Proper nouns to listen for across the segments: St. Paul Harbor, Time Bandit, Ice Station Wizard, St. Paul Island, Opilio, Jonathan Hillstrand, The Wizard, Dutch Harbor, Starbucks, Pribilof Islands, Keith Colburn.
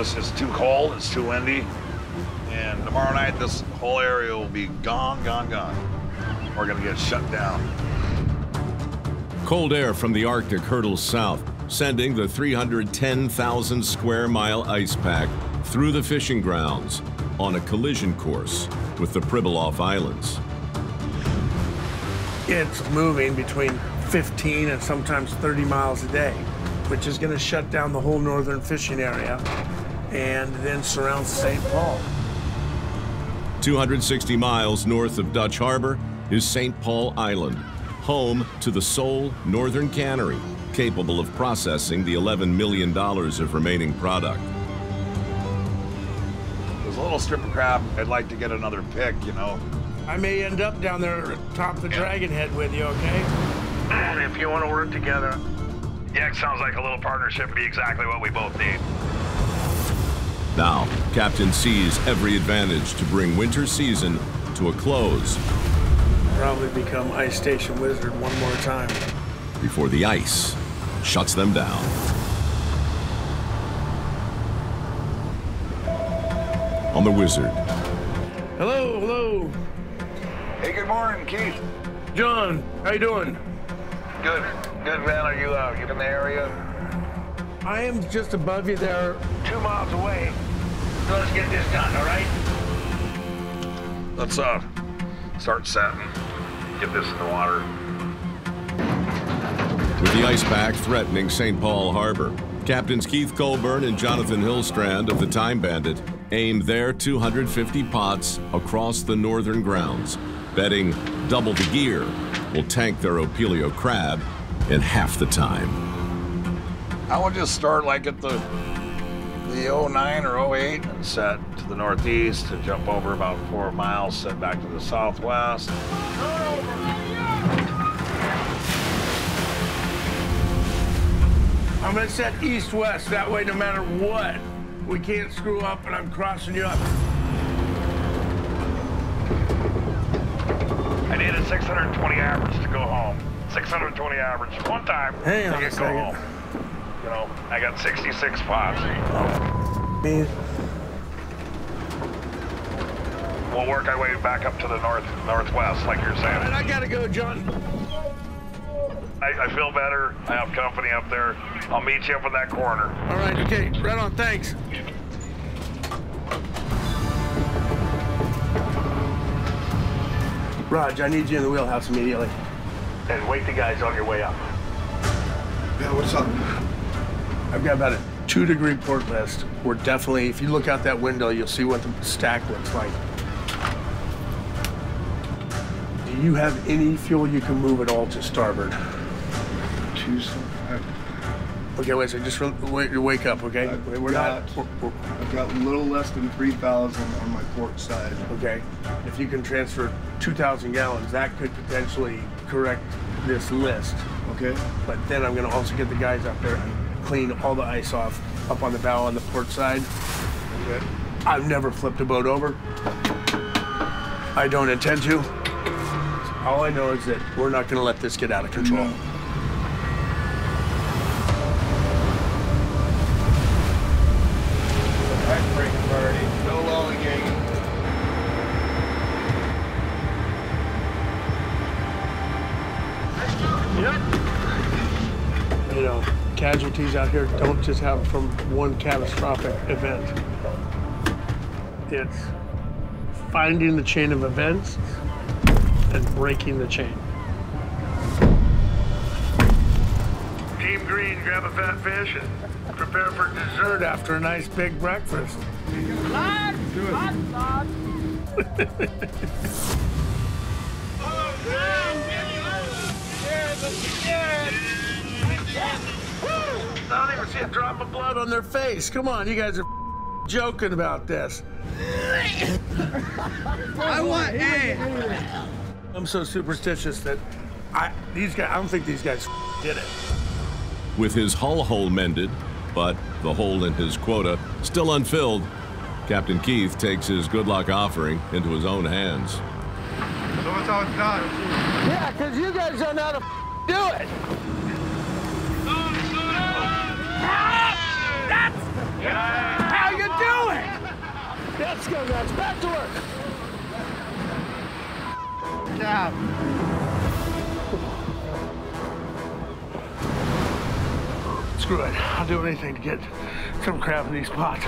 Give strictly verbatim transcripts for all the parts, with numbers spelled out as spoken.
just, it's too cold, it's too windy. And tomorrow night, this whole area will be gone, gone, gone. We're gonna get shut down. Cold air from the Arctic hurtles south, sending the three hundred ten thousand square mile ice pack through the fishing grounds on a collision course with the Pribilof Islands. It's moving between fifteen and sometimes thirty miles a day, which is going to shut down the whole northern fishing area and then surround Saint Paul. two hundred sixty miles north of Dutch Harbor is Saint Paul Island, home to the sole northern cannery capable of processing the eleven million dollars of remaining product. There's a little strip of crab. I'd like to get another pick, you know. I may end up down there atop the Dragon Head with you, okay? And if you want to work together. Yeah, it sounds like a little partnership would be exactly what we both need. Now, Captain sees every advantage to bring winter season to a close. Probably become Ice Station Wizard one more time. Before the ice shuts them down. On the Wizard. Hello, hello. Hey, good morning, Keith. John, how you doing? Good, good, man. Are you out? Uh, you in the area? I am just above you there. Two miles away. So let's get this done, all right? Let's uh, start setting. Get this in the water. With the ice pack threatening Saint Paul Harbor, Captains Keith Colburn and Jonathan Hillstrand of the Time Bandit aim their two hundred fifty pots across the northern grounds, betting double the gear will tank their Opilio crab in half the time. I would just start like at the the oh nine or oh eight and set to the northeast to jump over about four miles, set back to the southwest. I'm gonna set east-west, that way no matter what. We can't screw up, and I'm crossing you up. I needed six hundred twenty average to go home. six hundred twenty average one time, hey, I could go home. You know, I got sixty-six pots. Oh. We'll work our way back up to the north, northwest, like you're saying. All right, I gotta go, John. I, I feel better. I have company up there. I'll meet you up in that corner. All right, okay. Right on, thanks. Raj, I need you in the wheelhouse immediately. And wait the guys on your way up. Yeah, what's up? I've got about a two-degree port list. We're definitely, if you look out that window, you'll see what the stack looks like. Do you have any fuel you can move at all to starboard? Okay, wait, so just wait, wake up, okay? I've we're got, not. We're, I've got a little less than three thousand on my port side. Okay. If you can transfer two thousand gallons, that could potentially correct this list. Okay. But then I'm going to also get the guys up there and clean all the ice off up on the bow on the port side. Okay. I've never flipped a boat over. I don't intend to. All I know is that we're not going to let this get out of control. No. Casualties out here don't just have from one catastrophic event. It's finding the chain of events and breaking the chain. Team Green, grab a fat fish and prepare for dessert after a nice big breakfast. Lad, lad, lad. Oh, man. I don't even see a drop of blood on their face. Come on, you guys are joking about this. I want A. I'm so superstitious that I these guys. I don't think these guys did it. With his hull hole mended, but the hole in his quota still unfilled, Captain Keith takes his good luck offering into his own hands. So it's all done. Yeah, because you guys don't know how to do it. That's how you Let's go, guys. Back to work. Good job. Screw it. I'll do anything to get some crab in these pots.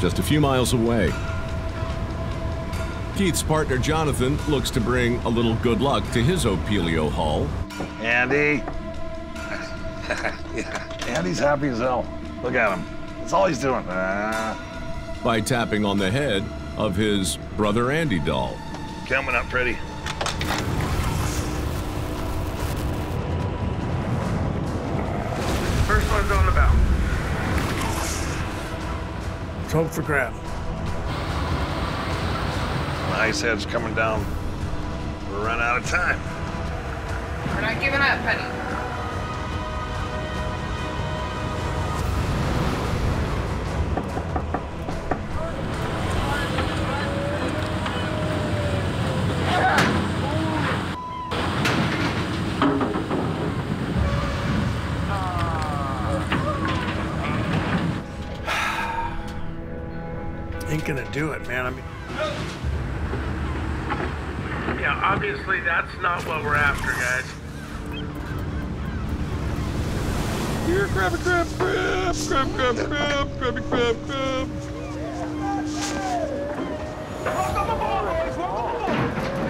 Just a few miles away, Keith's partner Jonathan looks to bring a little good luck to his Opilio haul. Andy. Yeah. Andy's happy as hell. Look at him. That's all he's doing. Uh... By tapping on the head of his brother Andy doll. Coming up, pretty. First one's on the bow. Let's hope for crab. The ice head's coming down. We're running out of time. We're not giving up, honey. Gonna do it, man. I mean, yeah, obviously that's not what we're after, guys. Here, grab a crab, crab, crab, crab, crab, grab a crab, crab. Welcome aboard, boys. Welcome aboard.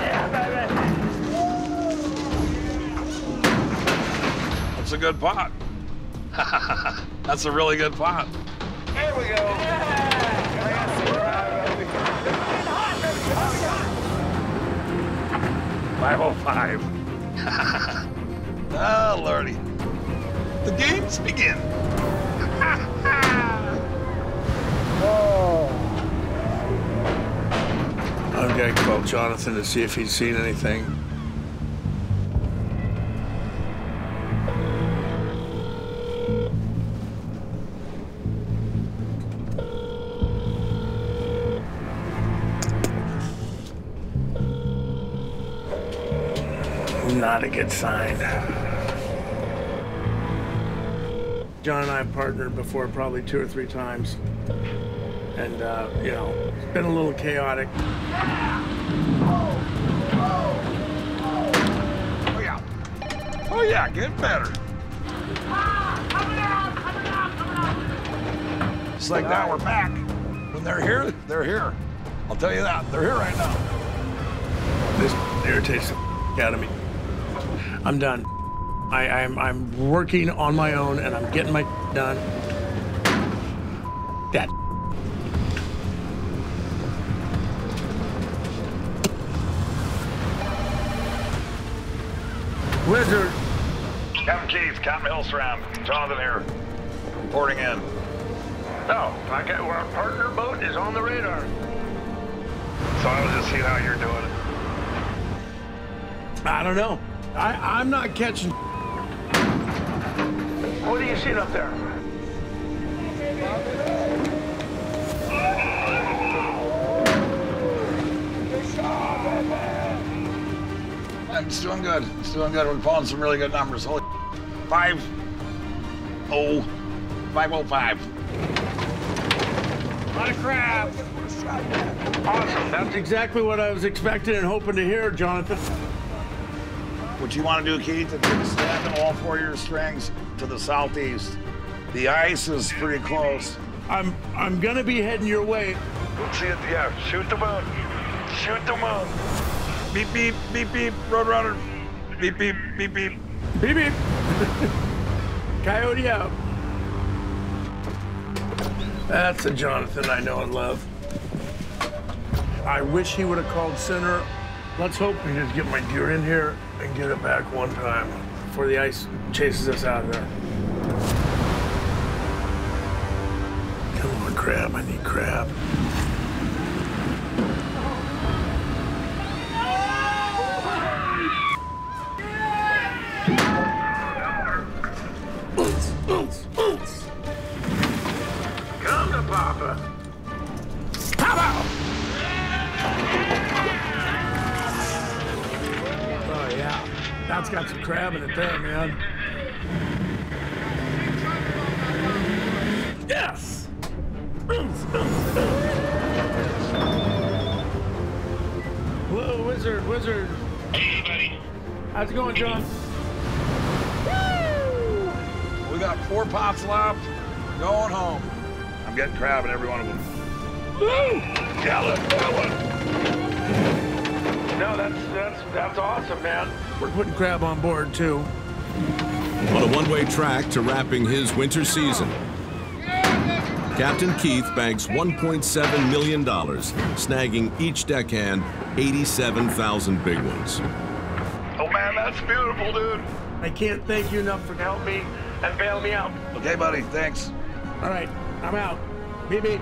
Yeah, baby. That's a good pot. That's a really good pot. There we go. Yeah. five oh five. Oh, Lordy. The games begin. Oh. I'm going to call Jonathan to see if he's seen anything. Not a good sign. John and I have partnered before probably two or three times. And, uh, you know, it's been a little chaotic. Yeah! Oh, oh, oh. Oh, yeah. Oh, yeah, get better. Ah, coming out, coming out, coming out. It's like uh, now we're back. When they're here, they're here. I'll tell you that. They're here right now. This irritates the f out of me. I'm done. I, I'm, I'm working on my own, and I'm getting my done. That. Wizard. Captain Keith, Captain Hillstrand, Jonathan here, reporting in. Oh, I got our partner boat is on the radar. So I was just seeing how you're doing it. I don't know. I, I'm not catching. What are you seeing up there? It's doing good. It's doing good. We're pulling some really good numbers. Holy five oh five oh five. A lot of crab. Awesome. That's exactly what I was expecting and hoping to hear, Jonathan. What you want to do, Keith, is take a stab in all four of your strings to the southeast. The ice is pretty close. I'm I'm gonna be heading your way. See it, yeah. Shoot the moon. Shoot the moon. Beep beep beep beep. Road runner. Beep beep beep beep. Beep beep. Coyote out. That's a Jonathan I know and love. I wish he would have called sooner. Let's hope we just get my gear in here and get it back one time before the ice chases us out of there. Come on, crab. I need crab. Come to Papa. That's got some crab in it there, man. Yes! Hello, Wizard, Wizard. Hey, buddy. How's it going, John? Woo! We got four pots left. Going home. I'm getting crab in every one of them. Woo! Gallon, gallon. No, that's, that's, that's awesome, man. We're putting crab on board, too. On a one-way track to wrapping his winter season, Captain Keith banks one point seven million dollars, snagging each deckhand eighty-seven thousand big ones. Oh man, that's beautiful, dude. I can't thank you enough for helping me and bail me out. Okay, buddy, thanks. All right, I'm out. Beep, beep.